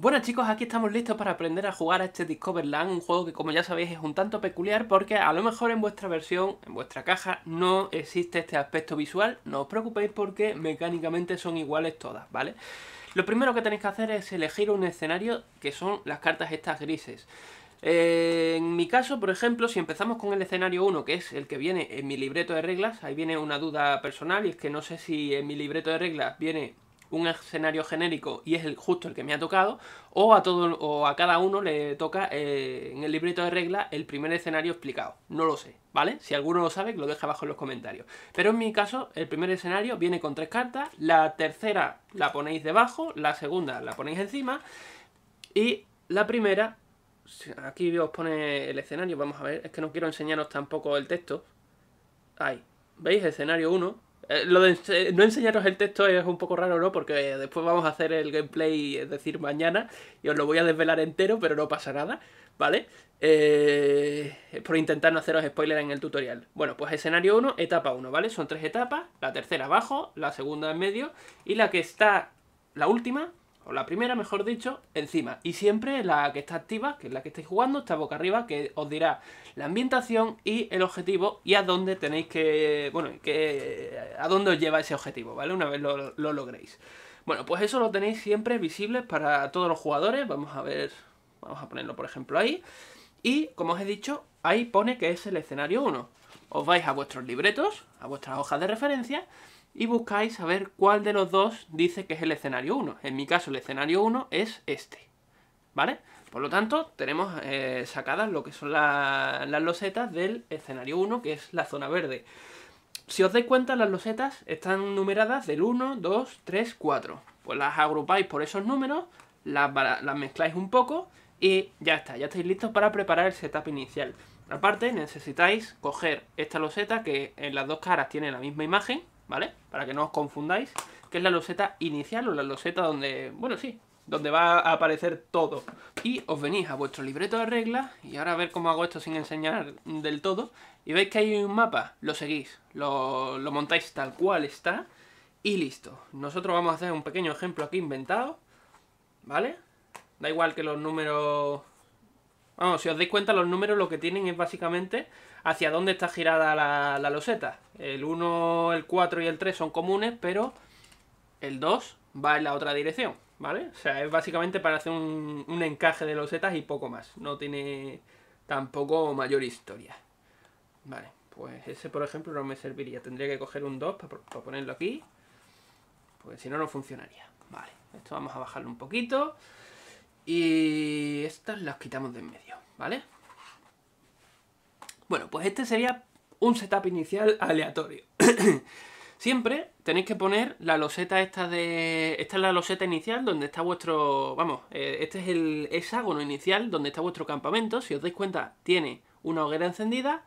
Bueno chicos, aquí estamos listos para aprender a jugar a este Discover Land, un juego que como ya sabéis es un tanto peculiar porque a lo mejor en vuestra versión, en vuestra caja, no existe este aspecto visual. No os preocupéis porque mecánicamente son iguales todas, ¿vale? Lo primero que tenéis que hacer es elegir un escenario, que son las cartas estas grises. En mi caso, por ejemplo, si empezamos con el escenario 1, que es el que viene en mi libreto de reglas, ahí viene una duda personal y es que no sé si en mi libreto de reglas viene un escenario genérico y es justo el que me ha tocado, o a cada uno le toca en el libreto de reglas el primer escenario explicado. No lo sé, ¿vale? Si alguno lo sabe, lo deja abajo en los comentarios. Pero en mi caso, el primer escenario viene con 3 cartas, la tercera la ponéis debajo, la segunda la ponéis encima y la primera, aquí os pone el escenario, vamos a ver, es que no quiero enseñaros tampoco el texto. Ahí, ¿veis? Escenario 1. Lo de no enseñaros el texto es un poco raro, ¿no? Porque después vamos a hacer el gameplay, es decir, mañana, y os lo voy a desvelar entero, pero no pasa nada, ¿vale? Por intentar no haceros spoiler en el tutorial. Bueno, pues escenario 1, etapa 1, ¿vale? Son 3 etapas, la tercera abajo, la segunda en medio, y la que está, la última, o la primera, mejor dicho, encima. Y siempre la que está activa, que es la que estáis jugando, está boca arriba, que os dirá la ambientación y el objetivo y a dónde tenéis que... bueno, a dónde os lleva ese objetivo, ¿vale? Una vez lo logréis. Bueno, pues eso lo tenéis siempre visible para todos los jugadores. Vamos a ver... vamos a ponerlo, por ejemplo, ahí. Y, como os he dicho, ahí pone que es el escenario 1. Os vais a vuestros libretos, a vuestras hojas de referencia... y buscáis a ver cuál de los dos dice que es el escenario 1. En mi caso el escenario 1 es este, ¿vale? Por lo tanto, tenemos sacadas lo que son las losetas del escenario 1, que es la zona verde. Si os dais cuenta, las losetas están numeradas del 1, 2, 3, 4. Pues las agrupáis por esos números, las mezcláis un poco y ya está, ya estáis listos para preparar el setup inicial. Aparte, necesitáis coger esta loseta que en las dos caras tiene la misma imagen, ¿vale? Para que no os confundáis, que es la loseta inicial o la loseta donde, bueno, sí, donde va a aparecer todo. Y os venís a vuestro libreto de reglas, y ahora a ver cómo hago esto sin enseñar del todo, y veis que hay un mapa, lo seguís, lo montáis tal cual está, y listo. Nosotros vamos a hacer un pequeño ejemplo aquí inventado, ¿vale? Da igual que los números... vamos, si os dais cuenta, los números lo que tienen es básicamente... hacia dónde está girada la loseta. El 1, el 4 y el 3 son comunes, pero el 2 va en la otra dirección, ¿vale? O sea, es básicamente para hacer un encaje de losetas y poco más. No tiene tampoco mayor historia. Vale, pues ese, por ejemplo, no me serviría. Tendría que coger un 2 para ponerlo aquí, porque si no, no funcionaría. Vale, esto vamos a bajarlo un poquito. Y estas las quitamos de en medio, ¿vale? Bueno, pues este sería un setup inicial aleatorio. Siempre tenéis que poner la loseta esta de... esta es la loseta inicial donde está vuestro... vamos, este es el hexágono inicial donde está vuestro campamento. Si os dais cuenta, tiene una hoguera encendida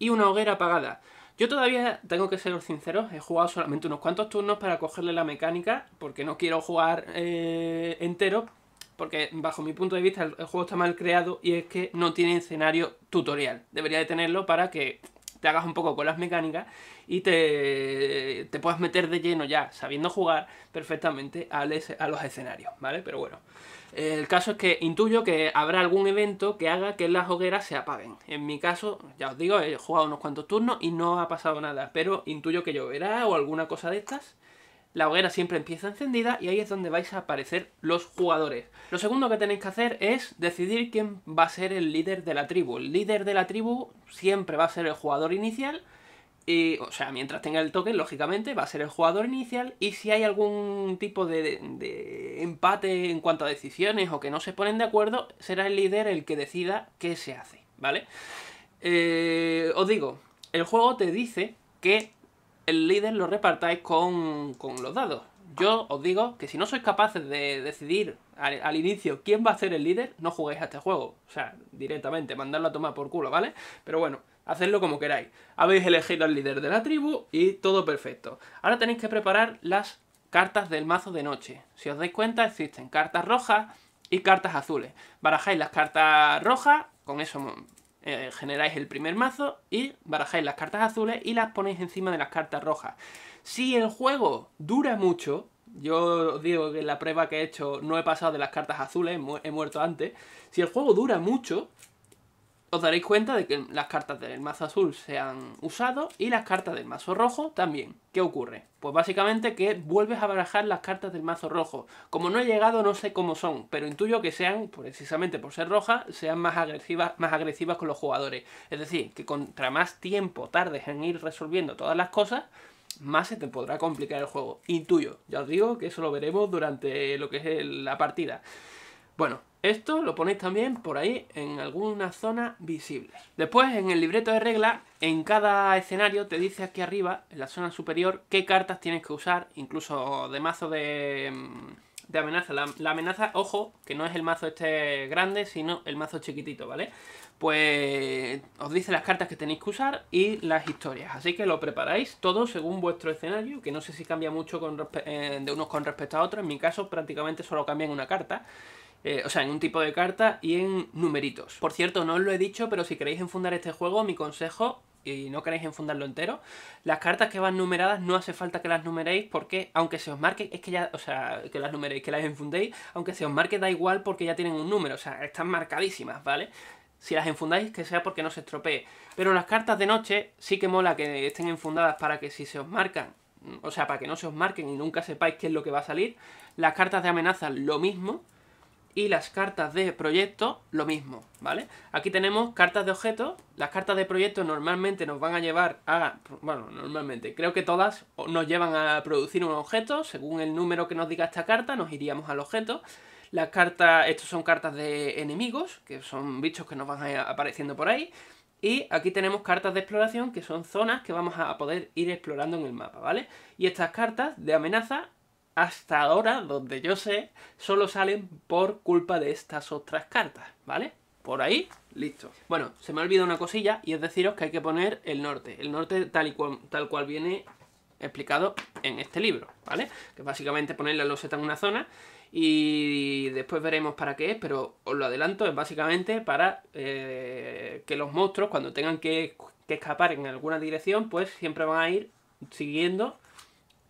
y una hoguera apagada. Yo todavía, tengo que ser sinceros, he jugado solamente unos cuantos turnos para cogerle la mecánica, porque no quiero jugar entero, porque bajo mi punto de vista el juego está mal creado y es que no tiene escenario tutorial. Debería de tenerlo para que te hagas un poco con las mecánicas y te puedas meter de lleno ya, sabiendo jugar perfectamente a los escenarios, ¿vale? Pero bueno, el caso es que intuyo que habrá algún evento que haga que las hogueras se apaguen. En mi caso, ya os digo, he jugado unos cuantos turnos y no ha pasado nada, pero intuyo que lloverá o alguna cosa de estas. La hoguera siempre empieza encendida y ahí es donde vais a aparecer los jugadores. Lo segundo que tenéis que hacer es decidir quién va a ser el líder de la tribu. El líder de la tribu siempre va a ser el jugador inicial, y, o sea, mientras tenga el token, lógicamente, va a ser el jugador inicial, y si hay algún tipo de empate en cuanto a decisiones o que no se ponen de acuerdo, será el líder el que decida qué se hace, ¿vale? Os digo, el juego te dice que... el líder lo repartáis con los dados. Yo os digo que si no sois capaces de decidir al inicio quién va a ser el líder, no juguéis a este juego. O sea, directamente, mandadlo a tomar por culo, ¿vale? Pero bueno, hacedlo como queráis. Habéis elegido al líder de la tribu y todo perfecto. Ahora tenéis que preparar las cartas del mazo de noche. Si os dais cuenta, existen cartas rojas y cartas azules. Barajáis las cartas rojas, con eso... generáis el primer mazo y barajáis las cartas azules y las ponéis encima de las cartas rojas. Si el juego dura mucho, Yo digo que en la prueba que he hecho no he pasado de las cartas azules, he muerto antes. Si el juego dura mucho, os daréis cuenta de que las cartas del mazo azul se han usado y las cartas del mazo rojo también. ¿Qué ocurre? Pues básicamente que vuelves a barajar las cartas del mazo rojo. Como no he llegado, no sé cómo son, pero intuyo que sean, precisamente por ser rojas, sean más agresivas con los jugadores. Es decir, que contra más tiempo tardes en ir resolviendo todas las cosas, más se te podrá complicar el juego. Intuyo, ya os digo que eso lo veremos durante lo que es la partida. Bueno, esto lo ponéis también por ahí en alguna zona visible. Después, en el libreto de reglas, en cada escenario te dice aquí arriba, en la zona superior, qué cartas tienes que usar, incluso de mazo de amenaza. La amenaza, ojo, que no es el mazo este grande, sino el mazo chiquitito, ¿vale? Pues os dice las cartas que tenéis que usar y las historias. Así que lo preparáis todo según vuestro escenario, que no sé si cambia mucho de unos con respecto a otros. En mi caso prácticamente solo cambian una carta. O sea, en un tipo de carta y en numeritos. Por cierto, no os lo he dicho, pero si queréis enfundar este juego, mi consejo, y no queréis enfundarlo entero, las cartas que van numeradas no hace falta que las numeréis, porque aunque se os marque, es que ya, o sea, que las numeréis, que las enfundéis, aunque se os marque da igual porque ya tienen un número, o sea, están marcadísimas, ¿vale? Si las enfundáis, que sea porque no se estropee. Pero las cartas de noche sí que mola que estén enfundadas para que si se os marcan, o sea, para que no se os marquen y nunca sepáis qué es lo que va a salir. Las cartas de amenaza, lo mismo. Y las cartas de proyecto, lo mismo, ¿vale? Aquí tenemos cartas de objeto. Las cartas de proyecto normalmente nos van a llevar a... Bueno, normalmente, creo que todas nos llevan a producir un objeto. Según el número que nos diga esta carta, nos iríamos al objeto. Las cartas... Estos son cartas de enemigos, que son bichos que nos van apareciendo por ahí. Y aquí tenemos cartas de exploración, que son zonas que vamos a poder ir explorando en el mapa, ¿vale? Y estas cartas de amenaza... Hasta ahora, donde yo sé, solo salen por culpa de estas otras cartas, ¿vale? Por ahí, listo. Bueno, se me ha olvidado una cosilla y es deciros que hay que poner el norte. El norte tal cual viene explicado en este libro, ¿vale? Que básicamente poner la loseta en una zona y después veremos para qué es, pero os lo adelanto, es básicamente para que los monstruos, cuando tengan que escapar en alguna dirección, pues siempre van a ir siguiendo...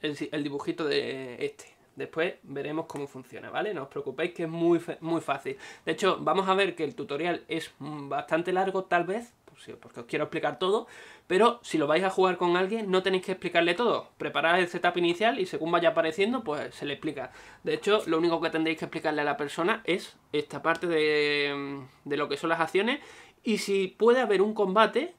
El dibujito de este. Después veremos cómo funciona, ¿vale? No os preocupéis, que es muy fácil. De hecho, vamos a ver que el tutorial es bastante largo, tal vez, porque os quiero explicar todo, pero si lo vais a jugar con alguien, no tenéis que explicarle todo. Preparad el setup inicial y según vaya apareciendo, pues se le explica. De hecho, lo único que tendréis que explicarle a la persona es esta parte de lo que son las acciones. Y si puede haber un combate...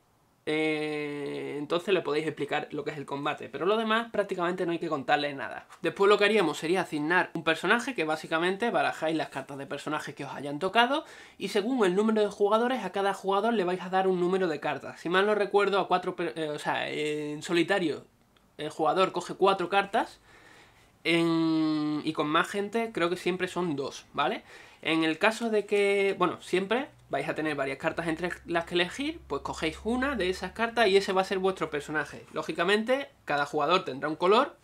entonces le podéis explicar lo que es el combate, pero lo demás prácticamente no hay que contarle nada. Después lo que haríamos sería asignar un personaje, que básicamente barajáis las cartas de personajes que os hayan tocado y según el número de jugadores a cada jugador le vais a dar un número de cartas. Si mal no recuerdo, a cuatro, en solitario el jugador coge 4 cartas. Y con más gente creo que siempre son 2, ¿vale? En el caso de que, bueno, siempre vais a tener varias cartas entre las que elegir, pues cogéis una de esas cartas y ese va a ser vuestro personaje. Lógicamente, cada jugador tendrá un color,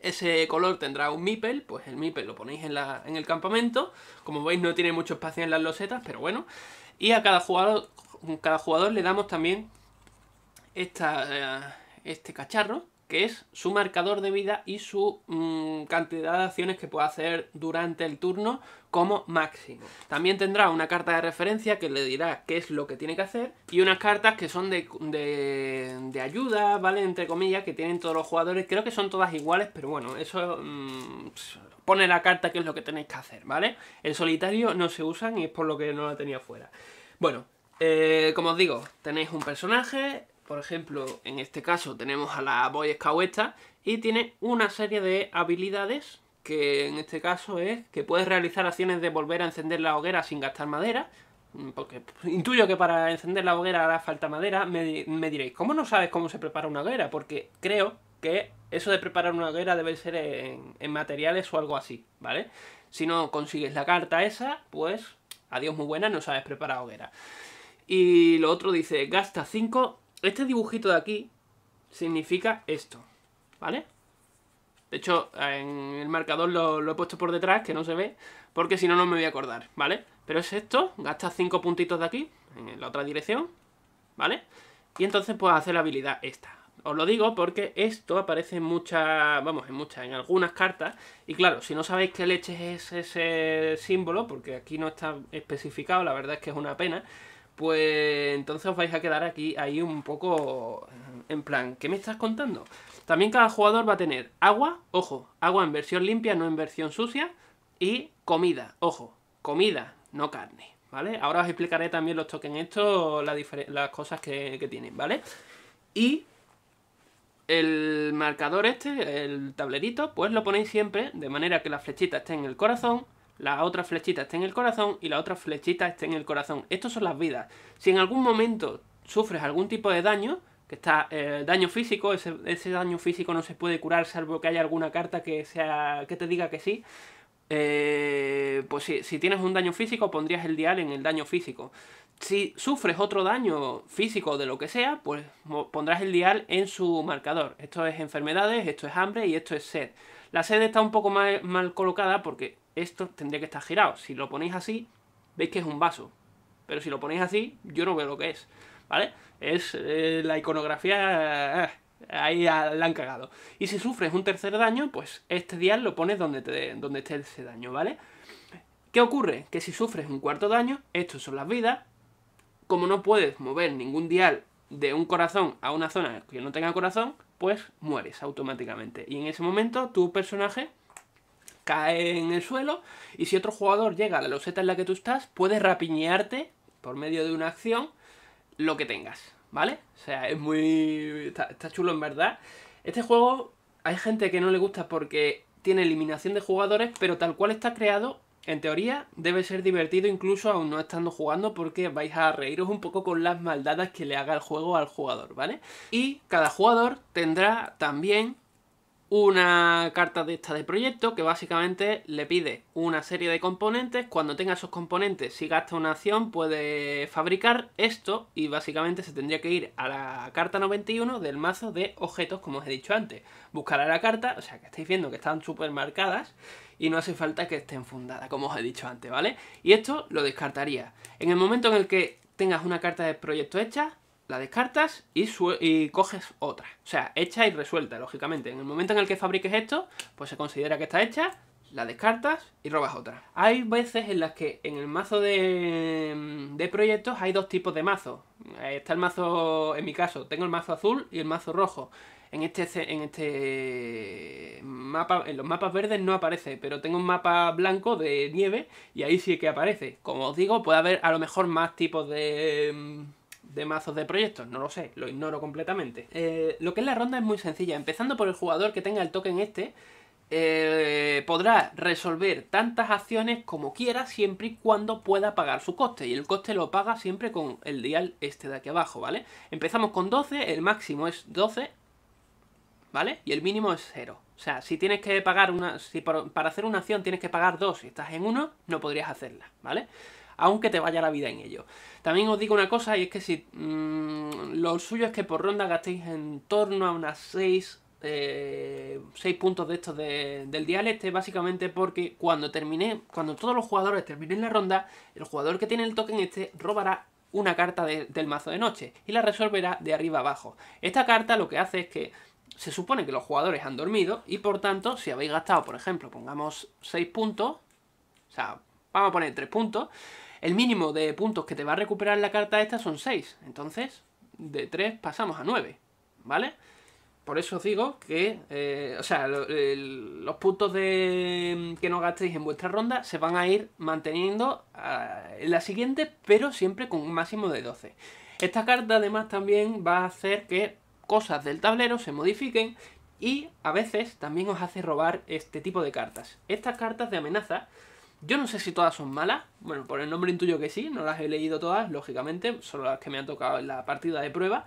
ese color tendrá un meeple, pues el meeple lo ponéis en el campamento. Como veis, no tiene mucho espacio en las losetas, pero bueno. Y a cada jugador le damos también este cacharro, que es su marcador de vida y su cantidad de acciones que puede hacer durante el turno como máximo. También tendrá una carta de referencia que le dirá qué es lo que tiene que hacer y unas cartas que son de ayuda, ¿vale? Entre comillas, que tienen todos los jugadores. Creo que son todas iguales, pero bueno, eso pone la carta que es lo que tenéis que hacer, ¿vale? El solitario no se usan y es por lo que no la tenía fuera. Bueno, como os digo, tenéis un personaje... Por ejemplo, en este caso tenemos a la Boy Scout esta y tiene una serie de habilidades que en este caso es que puedes realizar acciones de volver a encender la hoguera sin gastar madera, porque intuyo que para encender la hoguera hará falta madera. Me diréis, ¿cómo no sabes cómo se prepara una hoguera? Porque creo que eso de preparar una hoguera debe ser en materiales o algo así, ¿vale? Si no consigues la carta esa, pues adiós muy buena, no sabes preparar hoguera. Y lo otro dice, gasta 5... Este dibujito de aquí significa esto, ¿vale? De hecho, en el marcador lo he puesto por detrás, que no se ve, porque si no, no me voy a acordar, ¿vale? Pero es esto, gastas 5 puntitos de aquí, en la otra dirección, ¿vale? Y entonces puedes hacer la habilidad esta. Os lo digo porque esto aparece en muchas, en algunas cartas, y claro, si no sabéis qué leches es ese símbolo, porque aquí no está especificado, la verdad es que es una pena, pues entonces os vais a quedar aquí ahí un poco en plan, ¿qué me estás contando? También cada jugador va a tener agua, ojo, agua en versión limpia, no en versión sucia, y comida, ojo, comida, no carne, ¿vale? Ahora os explicaré también los tokens estos, las cosas que tienen, ¿vale? Y el marcador este, el tablerito, pues lo ponéis siempre de manera que la flechita esté en el corazón, la otra flechita esté en el corazón y la otra flechita esté en el corazón. Estos son las vidas. Si en algún momento sufres algún tipo de daño, que está daño físico, ese daño físico no se puede curar salvo que haya alguna carta que te diga que sí, pues si tienes un daño físico pondrías el dial en el daño físico. Si sufres otro daño físico de lo que sea, pues pondrás el dial en su marcador. Esto es enfermedades, esto es hambre y esto es sed. La sed está un poco mal colocada porque esto tendría que estar girado. Si lo ponéis así, veis que es un vaso. Pero si lo ponéis así, yo no veo lo que es, ¿vale? Es la iconografía... ahí la han cagado. Y si sufres un tercer daño, pues este dial lo pones donde esté ese daño, ¿vale? ¿Qué ocurre? Que si sufres un cuarto daño, estos son las vidas. Como no puedes mover ningún dial de un corazón a una zona que no tenga corazón, pues mueres automáticamente. Y en ese momento tu personaje cae en el suelo y si otro jugador llega a la loseta en la que tú estás, puedes rapiñarte por medio de una acción lo que tengas, ¿vale? O sea, es muy... Está chulo en verdad. Este juego hay gente que no le gusta porque tiene eliminación de jugadores, pero tal cual está creado... En teoría debe ser divertido incluso aún no estando jugando porque vais a reíros un poco con las maldades que le haga el juego al jugador, ¿vale? Y cada jugador tendrá también una carta de esta de proyecto que básicamente le pide una serie de componentes. Cuando tenga esos componentes, si gasta una acción, puede fabricar esto y básicamente se tendría que ir a la carta 91 del mazo de objetos, como os he dicho antes. Buscará la carta, o sea que estáis viendo que están súper marcadas. Y no hace falta que esté enfundada, como os he dicho antes, ¿vale? Y esto lo descartaría. En el momento en el que tengas una carta de proyecto hecha, la descartas y coges otra. O sea, hecha y resuelta, lógicamente. En el momento en el que fabriques esto, pues se considera que está hecha, la descartas y robas otra. Hay veces en las que en el mazo de proyectos hay dos tipos de mazo. Está el mazo, en mi caso, tengo el mazo azul y el mazo rojo. En este mapa, en los mapas verdes no aparece, pero tengo un mapa blanco de nieve y ahí sí que aparece. Como os digo, puede haber a lo mejor más tipos de mazos de proyectos, no lo sé, lo ignoro completamente. Lo que es la ronda es muy sencilla, empezando por el jugador que tenga el token este, podrá resolver tantas acciones como quiera siempre y cuando pueda pagar su coste, y el coste lo paga siempre con el dial este de aquí abajo, ¿vale? Empezamos con 12, el máximo es 12, ¿vale? Y el mínimo es 0. O sea, si tienes que pagar para hacer una acción tienes que pagar 2 y si estás en 1, no podrías hacerla, ¿vale? Aunque te vaya la vida en ello. También os digo una cosa, y es que si lo suyo es que por ronda gastéis en torno a unas 6 puntos de estos del dial este, básicamente porque cuando todos los jugadores terminen la ronda, el jugador que tiene el token este robará una carta del mazo de noche y la resolverá de arriba abajo. Esta carta lo que hace es que se supone que los jugadores han dormido y por tanto, si habéis gastado, por ejemplo, pongamos 6 puntos, o sea, vamos a poner 3 puntos, el mínimo de puntos que te va a recuperar la carta esta son 6, entonces de 3 pasamos a 9, ¿vale? Por eso os digo que, o sea, los puntos que no gastéis en vuestra ronda se van a ir manteniendo en la siguiente, pero siempre con un máximo de 12. Esta carta además también va a hacer que cosas del tablero se modifiquen y a veces también os hace robar este tipo de cartas. Estas cartas de amenaza, yo no sé si todas son malas, bueno, por el nombre intuyo que sí, no las he leído todas, lógicamente, solo las que me han tocado en la partida de prueba.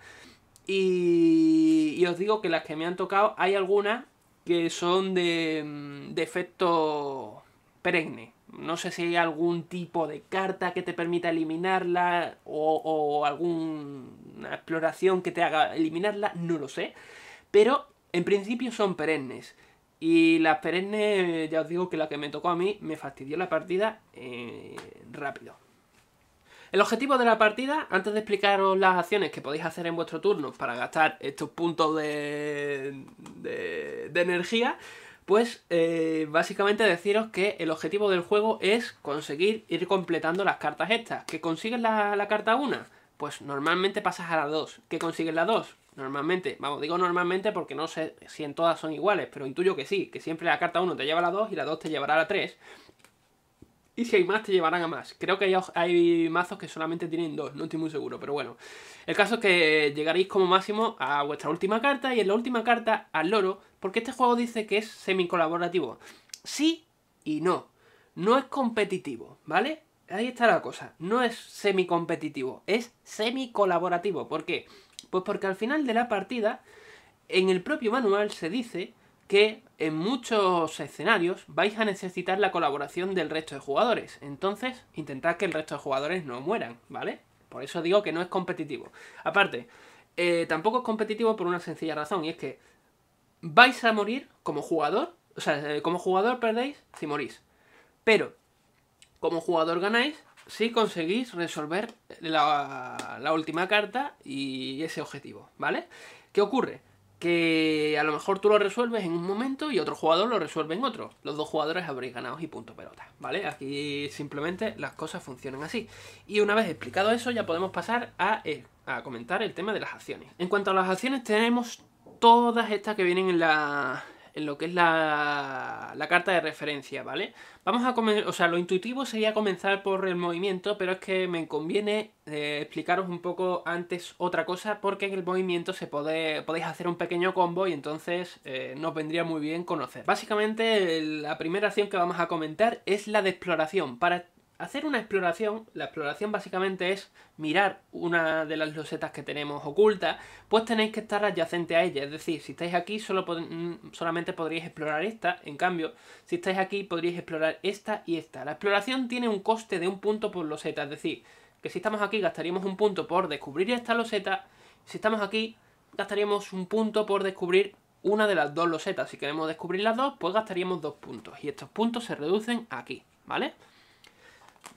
Y os digo que las que me han tocado hay algunas que son de efecto perenne. No sé si hay algún tipo de carta que te permita eliminarla o alguna exploración que te haga eliminarla, no lo sé. Pero en principio son perennes. Y las perennes, ya os digo que la que me tocó a mí me fastidió la partida rápido. El objetivo de la partida, antes de explicaros las acciones que podéis hacer en vuestro turno para gastar estos puntos de energía, pues básicamente deciros que el objetivo del juego es conseguir ir completando las cartas estas. ¿Que consigues la carta 1? Pues normalmente pasas a la 2. ¿Que consigues la 2? Normalmente, vamos, digo normalmente porque no sé si en todas son iguales, pero intuyo que sí, que siempre la carta 1 te lleva a la 2 y la 2 te llevará a la 3. Y si hay más, te llevarán a más. Creo que hay mazos que solamente tienen 2, no estoy muy seguro, pero bueno. El caso es que llegaréis como máximo a vuestra última carta y en la última carta al loro, porque este juego dice que es semicolaborativo. Sí y no. No es competitivo, ¿vale? Ahí está la cosa. No es semicompetitivo, es semicolaborativo. ¿Por qué? Pues porque al final de la partida, en el propio manual se dice que en muchos escenarios vais a necesitar la colaboración del resto de jugadores. Entonces, intentad que el resto de jugadores no mueran, ¿vale? Por eso digo que no es competitivo. Aparte, tampoco es competitivo por una sencilla razón, y es que vais a morir como jugador, o sea, como jugador perdéis si morís, pero como jugador ganáis si conseguís resolver la última carta y ese objetivo, ¿vale? ¿Qué ocurre? Que a lo mejor tú lo resuelves en un momento y otro jugador lo resuelve en otro. Los dos jugadores habréis ganado y punto pelota, ¿vale? Aquí simplemente las cosas funcionan así. Y una vez explicado eso ya podemos pasar a comentar el tema de las acciones. En cuanto a las acciones tenemos todas estas que vienen en lo que es la carta de referencia, ¿vale? Vamos a comenzar, o sea, lo intuitivo sería comenzar por el movimiento, pero es que me conviene explicaros un poco antes otra cosa, porque en el movimiento podéis hacer un pequeño combo y entonces nos vendría muy bien conocer. Básicamente, la primera acción que vamos a comentar es la de exploración. Para hacer una exploración, la exploración básicamente es mirar una de las losetas que tenemos oculta, pues tenéis que estar adyacente a ella, es decir, si estáis aquí solamente podríais explorar esta, en cambio, si estáis aquí podríais explorar esta y esta. La exploración tiene un coste de un punto por loseta, es decir, que si estamos aquí gastaríamos un punto por descubrir esta loseta, si estamos aquí gastaríamos un punto por descubrir una de las dos losetas, si queremos descubrir las dos, pues gastaríamos 2 puntos, y estos puntos se reducen aquí, ¿vale?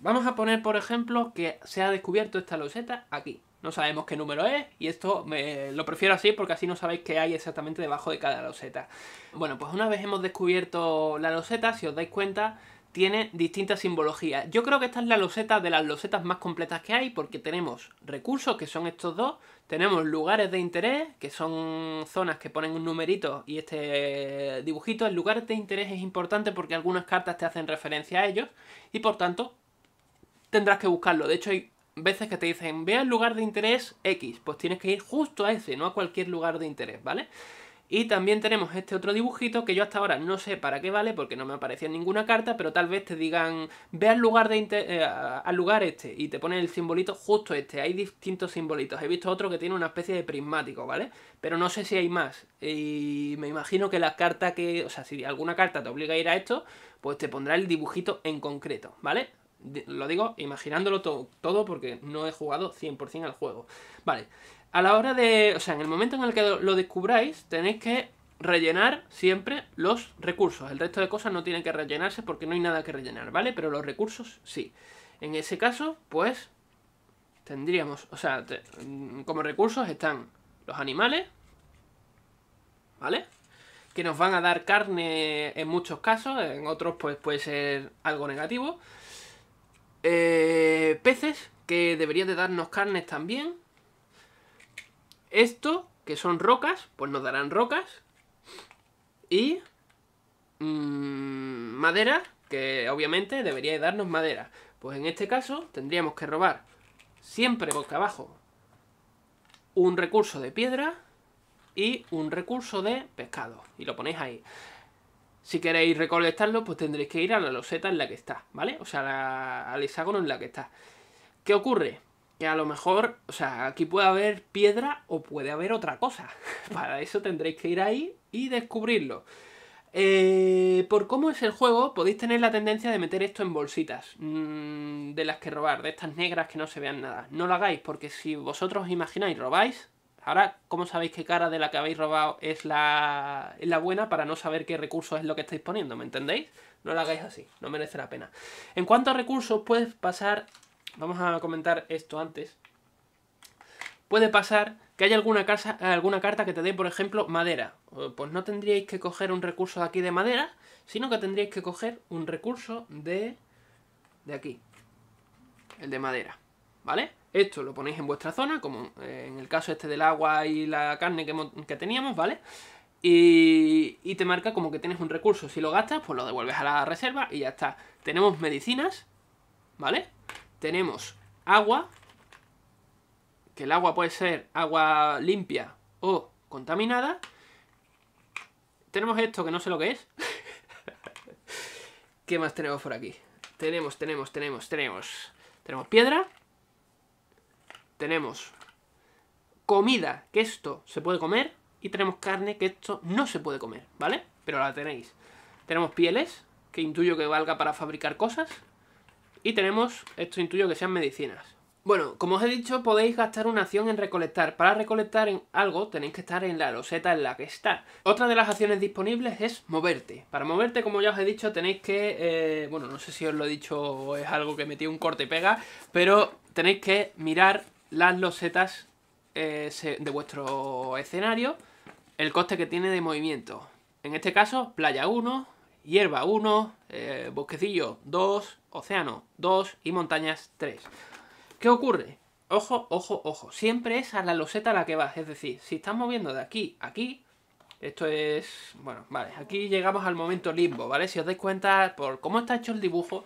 Vamos a poner, por ejemplo, que se ha descubierto esta loseta aquí. No sabemos qué número es y esto lo prefiero así porque así no sabéis qué hay exactamente debajo de cada loseta. Bueno, pues una vez hemos descubierto la loseta, si os dais cuenta, tiene distintas simbologías. Yo creo que esta es la loseta de las losetas más completas que hay porque tenemos recursos, que son estos dos, tenemos lugares de interés, que son zonas que ponen un numerito y este dibujito. El lugar de interés es importante porque algunas cartas te hacen referencia a ellos y por tanto tendrás que buscarlo. De hecho, hay veces que te dicen, ve al lugar de interés X, pues tienes que ir justo a ese, no a cualquier lugar de interés, ¿vale? Y también tenemos este otro dibujito que yo hasta ahora no sé para qué vale, porque no me aparecía en ninguna carta, pero tal vez te digan, ve al lugar, al lugar este, y te ponen el simbolito justo este. Hay distintos simbolitos. He visto otro que tiene una especie de prismático, ¿vale? Pero no sé si hay más. Y me imagino que las cartas que... O sea, si alguna carta te obliga a ir a esto, pues te pondrá el dibujito en concreto, ¿vale? Lo digo imaginándolo todo porque no he jugado 100% al juego. Vale, a la hora de... O sea, en el momento en el que lo descubráis tenéis que rellenar siempre los recursos. El resto de cosas no tienen que rellenarse porque no hay nada que rellenar, ¿vale? Pero los recursos sí. En ese caso, pues, tendríamos... O sea, como recursos están los animales, ¿vale? Que nos van a dar carne en muchos casos, en otros pues puede ser algo negativo. Peces, que debería de darnos carnes también. Esto, que son rocas, pues nos darán rocas. Y madera, que obviamente debería de darnos madera. Pues en este caso tendríamos que robar siempre boca abajo un recurso de piedra y un recurso de pescado. Y lo ponéis ahí. Si queréis recolectarlo, pues tendréis que ir a la loseta en la que está, ¿vale? O sea, al hexágono en la que está. ¿Qué ocurre? Que a lo mejor, o sea, aquí puede haber piedra o puede haber otra cosa. Para eso tendréis que ir ahí y descubrirlo. Por cómo es el juego, podéis tener la tendencia de meter esto en bolsitas de las que robar, de estas negras que no se vean nada. No lo hagáis, porque si vosotros os imagináis, robáis... Ahora, ¿cómo sabéis qué cara de la que habéis robado es la buena para no saber qué recurso es lo que estáis poniendo? ¿Me entendéis? No lo hagáis así, no merece la pena. En cuanto a recursos, puedes pasar vamos a comentar esto antes, puede pasar que haya alguna carta que te dé, por ejemplo, madera. Pues no tendríais que coger un recurso de aquí de madera, sino que tendríais que coger un recurso de aquí, el de madera, ¿vale? Esto lo ponéis en vuestra zona, como en el caso este del agua y la carne que teníamos, ¿vale? Y te marca como que tienes un recurso. Si lo gastas, pues lo devuelves a la reserva y ya está. Tenemos medicinas, ¿vale? Tenemos agua, que el agua puede ser agua limpia o contaminada. Tenemos esto que no sé lo que es. ¿Qué más tenemos por aquí? Tenemos piedra. Tenemos comida, que esto se puede comer. Y tenemos carne, que esto no se puede comer, ¿vale? Pero la tenéis. Tenemos pieles, que intuyo que valga para fabricar cosas. Y tenemos, esto intuyo que sean medicinas. Bueno, como os he dicho, podéis gastar una acción en recolectar. Para recolectar en algo tenéis que estar en la loseta en la que está. Otra de las acciones disponibles es moverte. Para moverte, como ya os he dicho, tenéis que... bueno, no sé si os lo he dicho o es algo que metí un corte y pega, pero tenéis que mirar las losetas de vuestro escenario, el coste que tiene de movimiento. En este caso, playa 1, hierba 1, bosquecillo 2, océano 2 y montañas 3. ¿Qué ocurre? Ojo, ojo, ojo. Siempre es a la loseta a la que vas. Es decir, si estás moviendo de aquí a aquí, esto es... Bueno, vale, aquí llegamos al momento limbo, ¿vale? Si os dais cuenta por cómo está hecho el dibujo,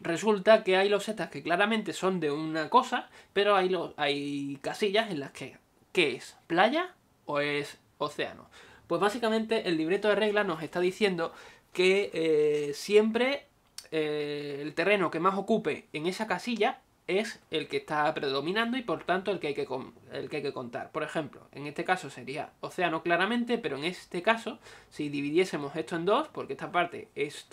resulta que hay losetas que claramente son de una cosa, pero hay casillas en las que... ¿Qué es? ¿Playa o es océano? Pues básicamente el libreto de reglas nos está diciendo que siempre el terreno que más ocupe en esa casilla es el que está predominando y por tanto el que hay que contar. Por ejemplo, en este caso sería océano claramente, pero en este caso, si dividiésemos esto en dos, porque esta parte es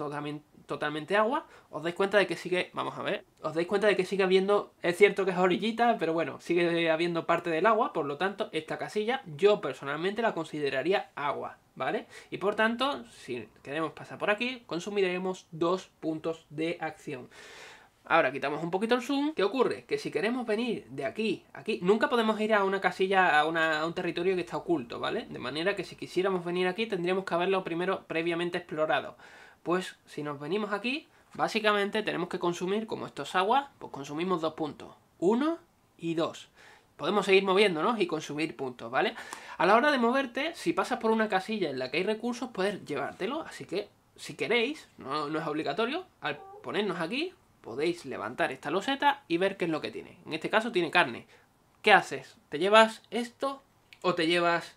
totalmente agua, os dais cuenta de que sigue, vamos a ver, os dais cuenta de que sigue habiendo, es cierto que es orillita, pero bueno, sigue habiendo parte del agua, por lo tanto, esta casilla yo personalmente la consideraría agua, ¿vale? Y por tanto, si queremos pasar por aquí, consumiremos 2 puntos de acción. Ahora quitamos un poquito el zoom. ¿Qué ocurre? Que si queremos venir de aquí a aquí, nunca podemos ir a una casilla, a un territorio que está oculto, ¿vale? De manera que si quisiéramos venir aquí, tendríamos que haberlo primero previamente explorado. Pues si nos venimos aquí, básicamente tenemos que consumir, como esto es agua, pues consumimos 2 puntos. 1 y 2. Podemos seguir moviéndonos y consumir puntos, ¿vale? A la hora de moverte, si pasas por una casilla en la que hay recursos, puedes llevártelo. Así que, si queréis, no es obligatorio, al ponernos aquí... podéis levantar esta loseta y ver qué es lo que tiene. En este caso tiene carne. ¿Qué haces? ¿Te llevas esto o te llevas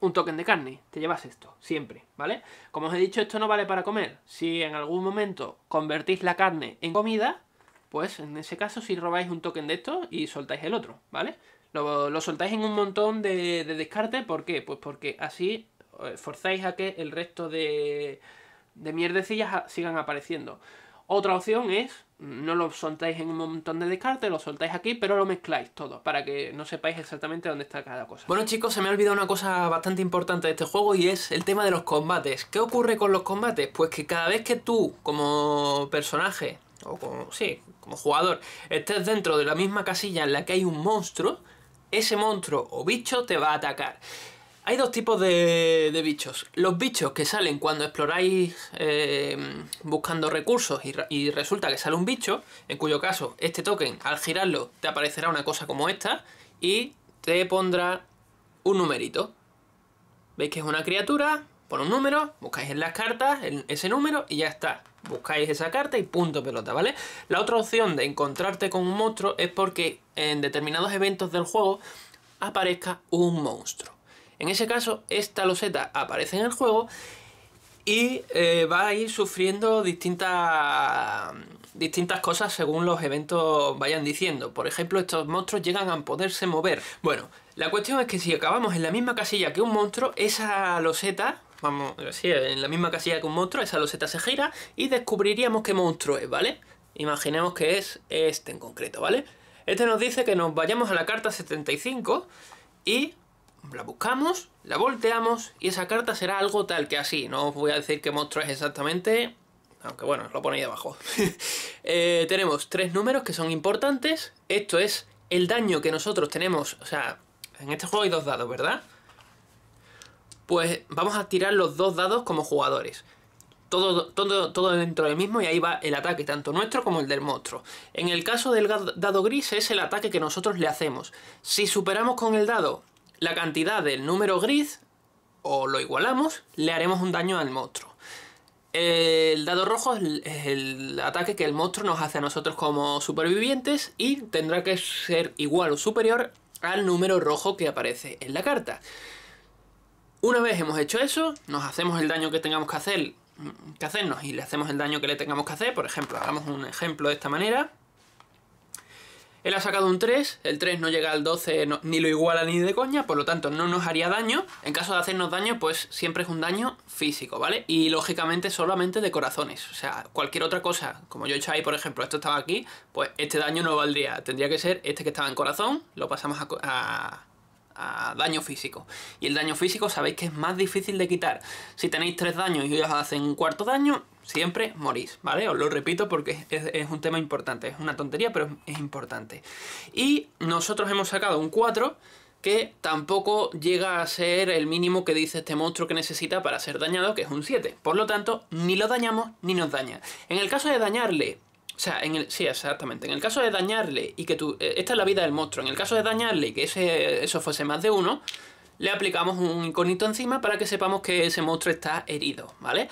un token de carne? Te llevas esto, siempre, ¿vale? Como os he dicho, esto no vale para comer. Si en algún momento convertís la carne en comida, pues en ese caso si robáis un token de esto y soltáis el otro, ¿vale? Lo soltáis en un montón de descarte. ¿Por qué? Pues porque así forzáis a que el resto de mierdecillas sigan apareciendo. Otra opción es, no lo soltáis en un montón de descarte, lo soltáis aquí, pero lo mezcláis todo, para que no sepáis exactamente dónde está cada cosa. Bueno chicos, se me ha olvidado una cosa bastante importante de este juego y es el tema de los combates. ¿Qué ocurre con los combates? Pues que cada vez que tú, como personaje, o como jugador, estés dentro de la misma casilla en la que hay un monstruo, ese monstruo o bicho te va a atacar. Hay dos tipos de bichos. Los bichos que salen cuando exploráis buscando recursos y resulta que sale un bicho, en cuyo caso este token al girarlo te aparecerá una cosa como esta y te pondrá un numerito. ¿Veis que es una criatura? Pon un número, buscáis en las cartas ese número y ya está. Buscáis esa carta y punto pelota, ¿vale? La otra opción de encontrarte con un monstruo es porque en determinados eventos del juego aparezca un monstruo. En ese caso, esta loseta aparece en el juego y va a ir sufriendo distintas cosas según los eventos vayan diciendo. Por ejemplo, estos monstruos llegan a poderse mover. Bueno, la cuestión es que si acabamos en la misma casilla que un monstruo, esa loseta... Vamos, sí, en la misma casilla que un monstruo, esa loseta se gira y descubriríamos qué monstruo es, ¿vale? Imaginemos que es este en concreto, ¿vale? Este nos dice que nos vayamos a la carta 75 y... la buscamos, la volteamos y esa carta será algo tal que así. No os voy a decir qué monstruo es exactamente aunque bueno, os lo ponéis abajo. Tenemos tres números que son importantes. Esto es el daño que nosotros tenemos, o sea, en este juego hay dos dados, ¿verdad? Pues vamos a tirar los dos dados como jugadores. Todo dentro del mismo, y ahí va el ataque, tanto nuestro como el del monstruo. En el caso del dado gris es el ataque que nosotros le hacemos. Si superamos con el dado la cantidad del número gris, o lo igualamos, le haremos un daño al monstruo. El dado rojo es el ataque que el monstruo nos hace a nosotros como supervivientes, y tendrá que ser igual o superior al número rojo que aparece en la carta. Una vez hemos hecho eso, nos hacemos el daño que tengamos que hacer, y le hacemos el daño que le tengamos que hacer. Por ejemplo, hagamos un ejemplo de esta manera. Él ha sacado un 3, el 3 no llega al 12, ni lo iguala ni de coña, por lo tanto no nos haría daño. En caso de hacernos daño, pues siempre es un daño físico, ¿vale? Y lógicamente solamente de corazones, o sea, cualquier otra cosa, como yo he hecho ahí, por ejemplo, esto estaba aquí, pues este daño no valdría, tendría que ser este que estaba en corazón, lo pasamos a daño físico. Y el daño físico sabéis que es más difícil de quitar. Si tenéis 3 daños y os hacen un cuarto daño, siempre morís, ¿vale? Os lo repito porque es un tema importante. Es una tontería, pero es importante. Y nosotros hemos sacado un 4, que tampoco llega a ser el mínimo que dice este monstruo que necesita para ser dañado, que es un 7. Por lo tanto, ni lo dañamos ni nos daña. En el caso de dañarle, o sea, sí, exactamente. En el caso de dañarle y que esta es la vida del monstruo. En el caso de dañarle y que eso fuese más de uno, le aplicamos un iconito encima para que sepamos que ese monstruo está herido, ¿vale?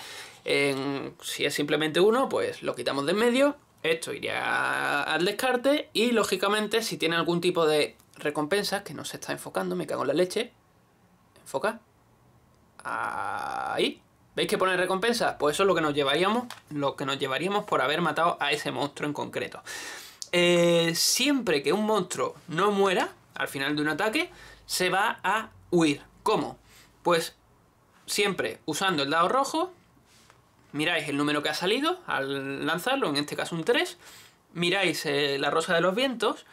Si es simplemente uno, pues lo quitamos de en medio. Esto iría al descarte. Y lógicamente, si tiene algún tipo de recompensa, que no se está enfocando, me cago en la leche. Enfoca. Ahí. ¿Veis que pone recompensa? Pues eso es lo que nos llevaríamos por haber matado a ese monstruo en concreto. Siempre que un monstruo no muera al final de un ataque, se va a huir. ¿Cómo? Pues siempre usando el dado rojo, miráis el número que ha salido al lanzarlo, en este caso un 3, miráis la rosa de los vientos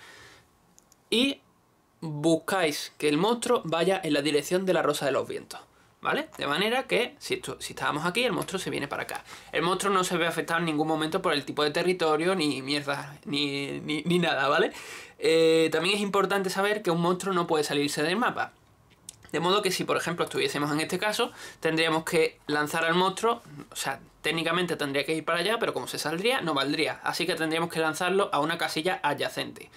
y buscáis que el monstruo vaya en la dirección de la rosa de los vientos. ¿Vale? De manera que si estábamos aquí, el monstruo se viene para acá. El monstruo no se ve afectado en ningún momento por el tipo de territorio, ni mierda, ni nada, ¿vale? También es importante saber que un monstruo no puede salirse del mapa. De modo que si, por ejemplo, estuviésemos en este caso, tendríamos que lanzar al monstruo, o sea, técnicamente tendría que ir para allá, pero como se saldría, no valdría. Así que tendríamos que lanzarlo a una casilla adyacente.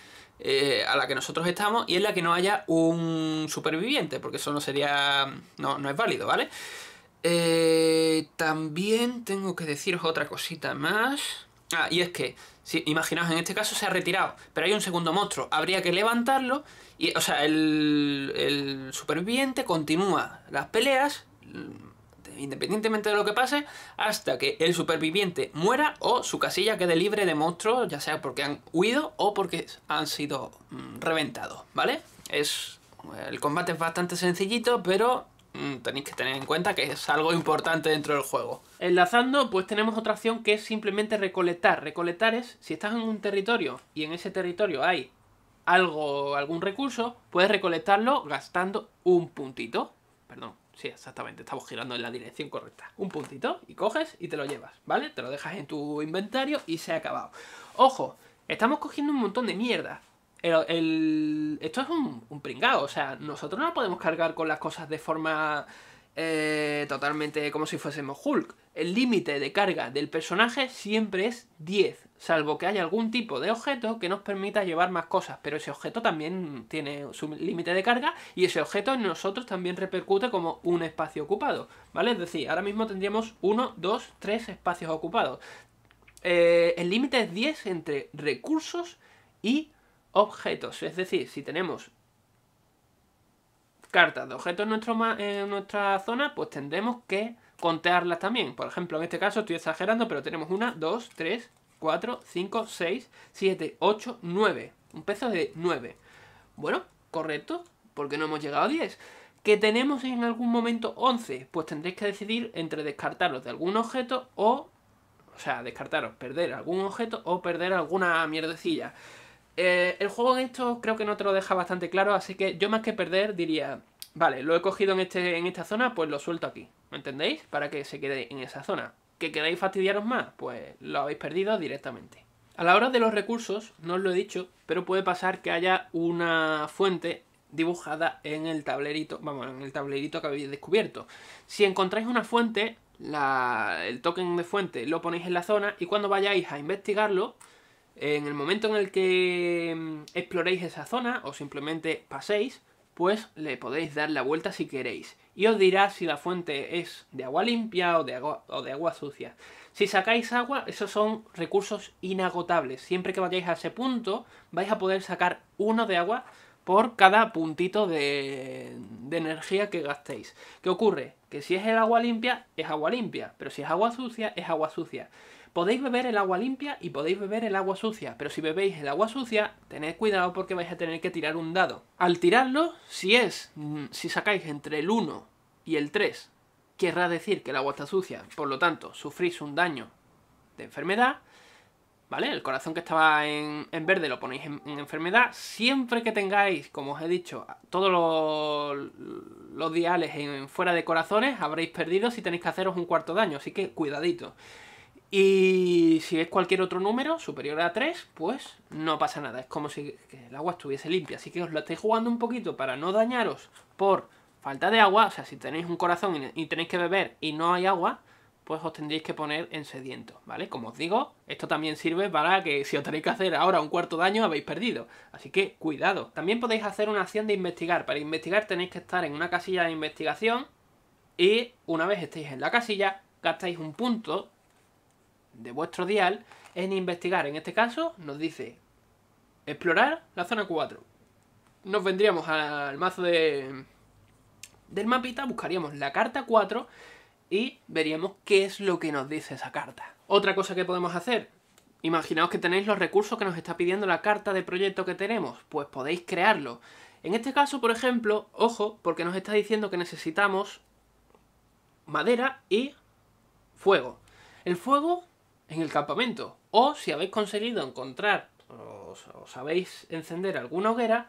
A la que nosotros estamos y en la que no haya un superviviente, porque eso no sería... no es válido, ¿vale? También tengo que deciros otra cosita más. Ah, y es que, si imaginaos, en este caso se ha retirado, pero hay un segundo monstruo, habría que levantarlo, y, o sea, el superviviente continúa las peleas, independientemente de lo que pase, hasta que el superviviente muera o su casilla quede libre de monstruos, ya sea porque han huido o porque han sido reventados, ¿vale? El combate es bastante sencillito, pero tenéis que tener en cuenta que es algo importante dentro del juego. Enlazando, pues tenemos otra acción que es simplemente recolectar. Recolectar es, si estás en un territorio y en ese territorio hay algún recurso, puedes recolectarlo gastando un puntito, perdón. Sí, exactamente, estamos girando en la dirección correcta. Un puntito y coges y te lo llevas, ¿vale? Te lo dejas en tu inventario y se ha acabado. ¡Ojo! Estamos cogiendo un montón de mierda. Esto es un pringao, o sea, nosotros no podemos cargar con las cosas de forma totalmente como si fuésemos Hulk. El límite de carga del personaje siempre es 10, salvo que haya algún tipo de objeto que nos permita llevar más cosas, pero ese objeto también tiene su límite de carga y ese objeto en nosotros también repercute como un espacio ocupado, ¿vale? Es decir, ahora mismo tendríamos 1, 2, 3 espacios ocupados. El límite es 10 entre recursos y objetos, es decir, si tenemos cartas de objetos en nuestra zona, pues tendremos que contearlas también. Por ejemplo, en este caso estoy exagerando, pero tenemos 1, 2, 3, 4, 5, 6, 7, 8, 9. Un peso de 9. Bueno, correcto, porque no hemos llegado a 10. ¿Que tenemos en algún momento 11? Pues tendréis que decidir entre descartaros de algún objeto o sea, descartaros, perder algún objeto o perder alguna mierdecilla. El juego en esto creo que no te lo deja bastante claro, así que yo más que perder diría, vale, lo he cogido en esta zona, pues lo suelto aquí, ¿me entendéis? Para que se quede en esa zona. que queréis fastidiaros más, pues lo habéis perdido directamente. A la hora de los recursos, no os lo he dicho, pero puede pasar que haya una fuente dibujada en el tablerito, vamos, en el tablerito que habéis descubierto. Si encontráis una fuente, el token de fuente lo ponéis en la zona y cuando vayáis a investigarlo, en el momento en el que exploréis esa zona o simplemente paséis, pues le podéis dar la vuelta si queréis. Y os dirá si la fuente es de agua limpia o de agua sucia. Si sacáis agua, esos son recursos inagotables. Siempre que vayáis a ese punto, vais a poder sacar uno de agua por cada puntito de energía que gastéis. ¿Qué ocurre? Que si es el agua limpia, es agua limpia. Pero si es agua sucia, es agua sucia. Podéis beber el agua limpia y podéis beber el agua sucia. Pero si bebéis el agua sucia, tened cuidado porque vais a tener que tirar un dado. Al tirarlo, si sacáis entre el 1 y el 3, querrá decir que el agua está sucia. Por lo tanto, sufrís un daño de enfermedad. ¿Vale? El corazón que estaba en verde lo ponéis en enfermedad. Siempre que tengáis, como os he dicho, todos los diales fuera de corazones, habréis perdido si tenéis que haceros un cuarto daño. Así que cuidadito. Y si es cualquier otro número superior a 3, pues no pasa nada. Es como si el agua estuviese limpia. Así que os lo estáis jugando un poquito para no dañaros por falta de agua. O sea, si tenéis un corazón y tenéis que beber y no hay agua, pues os tendréis que poner en sediento, ¿vale? Como os digo, esto también sirve para que si os tenéis que hacer ahora un cuarto daño habéis perdido. Así que cuidado. También podéis hacer una acción de investigar. Para investigar tenéis que estar en una casilla de investigación y una vez estéis en la casilla gastáis un punto de vuestro dial en investigar. En este caso nos dice explorar la zona 4. Nos vendríamos al mazo del mapita, buscaríamos la carta 4 y veríamos qué es lo que nos dice esa carta. Otra cosa que podemos hacer, imaginaos que tenéis los recursos que nos está pidiendo la carta de proyecto que tenemos, pues podéis crearlo. En este caso, por ejemplo, ojo, porque nos está diciendo que necesitamos madera y fuego. El fuego en el campamento, o si habéis conseguido encontrar, o sabéis encender alguna hoguera,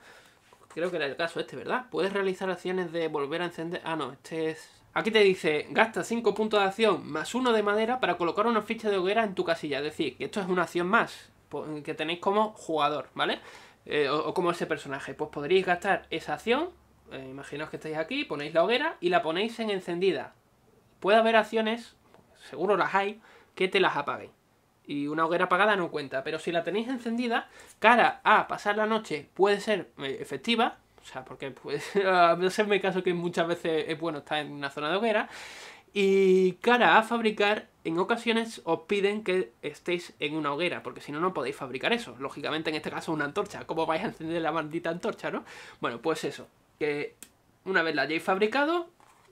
creo que era el caso este, ¿verdad? Puedes realizar acciones de volver a encender... Ah, no, este es... Aquí te dice, gasta 5 puntos de acción más 1 de madera para colocar una ficha de hoguera en tu casilla. Es decir, que esto es una acción más que tenéis como jugador, ¿vale? O como ese personaje. Pues podréis gastar esa acción, imaginaos que estáis aquí, ponéis la hoguera y la ponéis en encendida. Puede haber acciones, seguro las hay, que te las apaguen. Y una hoguera apagada no cuenta, pero si la tenéis encendida, cara a pasar la noche puede ser efectiva. O sea, porque pues, hacerme caso que muchas veces es bueno estar en una zona de hoguera. Y cara a fabricar, en ocasiones os piden que estéis en una hoguera, porque si no, no podéis fabricar eso. Lógicamente, en este caso, una antorcha. ¿Cómo vais a encender la maldita antorcha, no? Bueno, pues eso. Que una vez la hayáis fabricado,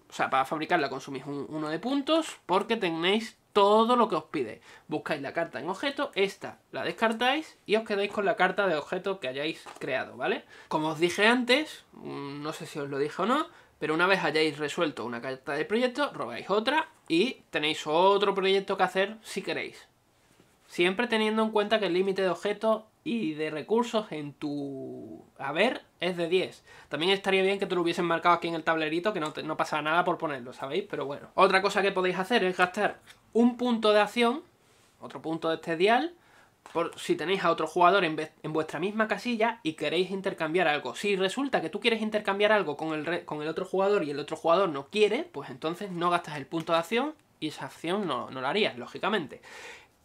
o sea, para fabricarla consumís 1 de puntos, porque tenéis todo lo que os pide. Buscáis la carta en objeto, esta la descartáis y os quedáis con la carta de objeto que hayáis creado, ¿vale? Como os dije antes, no sé si os lo dije o no, pero una vez hayáis resuelto una carta de proyecto, robáis otra y tenéis otro proyecto que hacer si queréis. Siempre teniendo en cuenta que el límite de objetos y de recursos en tu haber es de 10. También estaría bien que te lo hubiesen marcado aquí en el tablerito, que no pasa nada por ponerlo, ¿sabéis? Pero bueno. Otra cosa que podéis hacer es gastar un punto de acción, otro punto de este dial, por si tenéis a otro jugador en vuestra misma casilla y queréis intercambiar algo. Si resulta que tú quieres intercambiar algo con el otro jugador y el otro jugador no quiere, pues entonces no gastas el punto de acción y esa acción no la harías, lógicamente.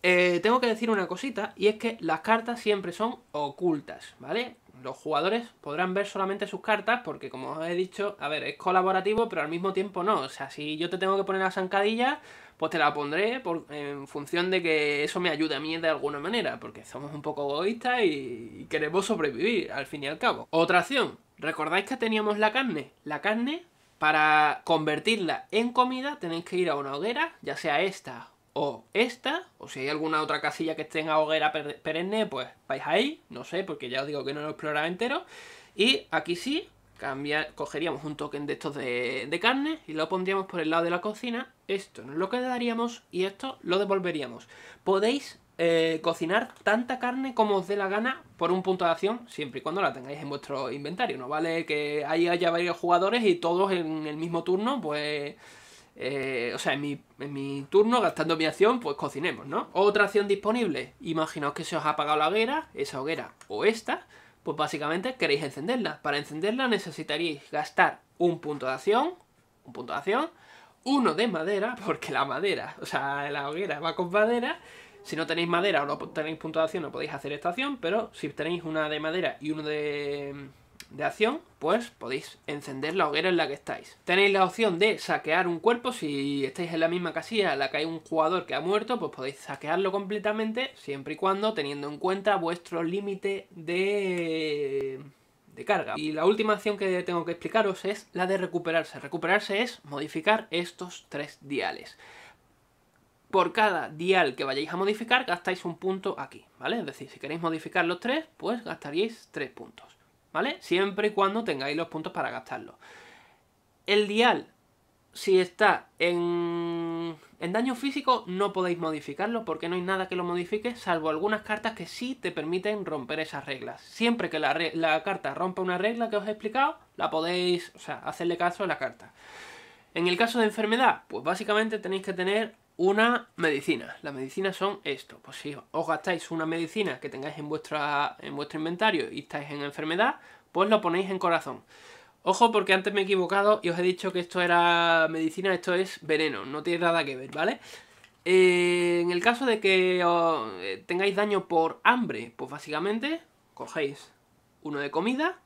Tengo que decir una cosita, y es que las cartas siempre son ocultas, ¿vale? Los jugadores podrán ver solamente sus cartas porque, como os he dicho, a ver, es colaborativo, pero al mismo tiempo no. O sea, si yo te tengo que poner la zancadilla, pues te la pondré en función de que eso me ayude a mí de alguna manera, porque somos un poco egoístas y queremos sobrevivir, al fin y al cabo. Otra acción. ¿Recordáis que teníamos la carne? La carne, para convertirla en comida, tenéis que ir a una hoguera, ya sea esta o esta, o si hay alguna otra casilla que tenga hoguera perenne, pues vais ahí, no sé, porque ya os digo que no lo he explorado entero. Y aquí sí, cogeríamos un token de estos de carne y lo pondríamos por el lado de la cocina. Esto nos lo quedaríamos y esto lo devolveríamos. Podéis cocinar tanta carne como os dé la gana por un punto de acción, siempre y cuando la tengáis en vuestro inventario. No vale que ahí haya varios jugadores y todos en el mismo turno, pues o sea, en mi turno, gastando mi acción, pues cocinemos, ¿no? Otra acción disponible, imaginaos que se os ha apagado la hoguera, esa hoguera o esta, pues básicamente queréis encenderla. Para encenderla necesitaríais gastar un punto de acción, uno de madera, porque la madera, o sea, la hoguera va con madera. Si no tenéis madera o no tenéis punto de acción, no podéis hacer esta acción, pero si tenéis una de madera y uno de acción, pues podéis encender la hoguera en la que estáis. Tenéis la opción de saquear un cuerpo. Si estáis en la misma casilla en la que hay un jugador que ha muerto, pues podéis saquearlo completamente, siempre y cuando teniendo en cuenta vuestro límite de carga. Y la última acción que tengo que explicaros es la de recuperarse. Recuperarse es modificar estos tres diales. Por cada dial que vayáis a modificar, gastáis un punto aquí, ¿vale? Es decir, si queréis modificar los tres, pues gastaríais 3 puntos, ¿vale? Siempre y cuando tengáis los puntos para gastarlos. El dial, si está en daño físico, no podéis modificarlo porque no hay nada que lo modifique, salvo algunas cartas que sí te permiten romper esas reglas. Siempre que la carta rompa una regla que os he explicado, la podéis, o sea, hacerle caso a la carta. En el caso de enfermedad, pues básicamente tenéis que tener una medicina. Las medicinas son esto. Pues si os gastáis una medicina que tengáis en vuestro inventario y estáis en enfermedad, pues lo ponéis en corazón. Ojo, porque antes me he equivocado y os he dicho que esto era medicina, esto es veneno, no tiene nada que ver, ¿vale? En el caso de que tengáis daño por hambre, pues básicamente cogéis uno de comida,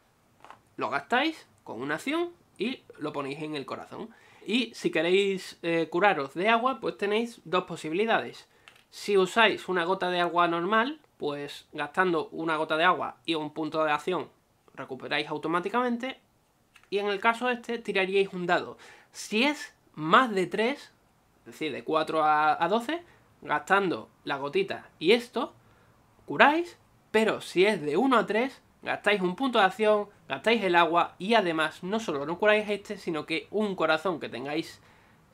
lo gastáis con una acción y lo ponéis en el corazón. Y si queréis curaros de agua, pues tenéis dos posibilidades. Si usáis una gota de agua normal, pues gastando una gota de agua y un punto de acción recuperáis automáticamente. Y en el caso este tiraríais un dado. Si es más de 3, es decir, de 4 a 12, gastando la gotita y esto, curáis. Pero si es de 1 a 3, gastáis un punto de acción, gastáis el agua y además no solo no curáis este, sino que un corazón que tengáis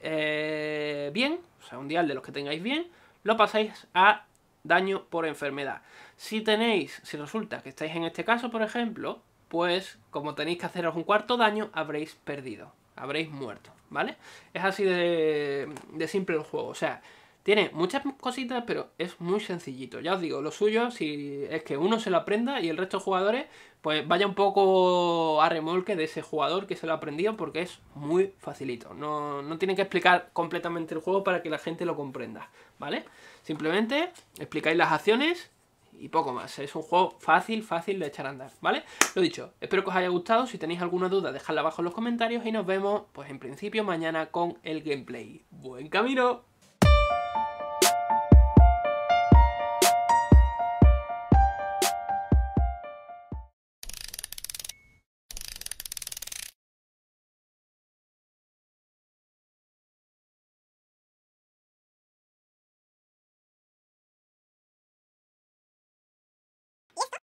bien, o sea, un dial de los que tengáis bien, lo pasáis a daño por enfermedad. Si resulta que estáis en este caso, por ejemplo, pues como tenéis que haceros un cuarto daño, habréis perdido, habréis muerto, ¿vale? Es así de simple el juego, o sea, tiene muchas cositas, pero es muy sencillito. Ya os digo, lo suyo, si es que uno se lo aprenda y el resto de jugadores, pues vaya un poco a remolque de ese jugador que se lo ha aprendido, porque es muy facilito. No tienen que explicar completamente el juego para que la gente lo comprenda, ¿vale? Simplemente explicáis las acciones y poco más. Es un juego fácil, fácil de echar a andar, ¿vale? Lo dicho, espero que os haya gustado. Si tenéis alguna duda, dejadla abajo en los comentarios y nos vemos, pues en principio, mañana con el gameplay. ¡Buen camino!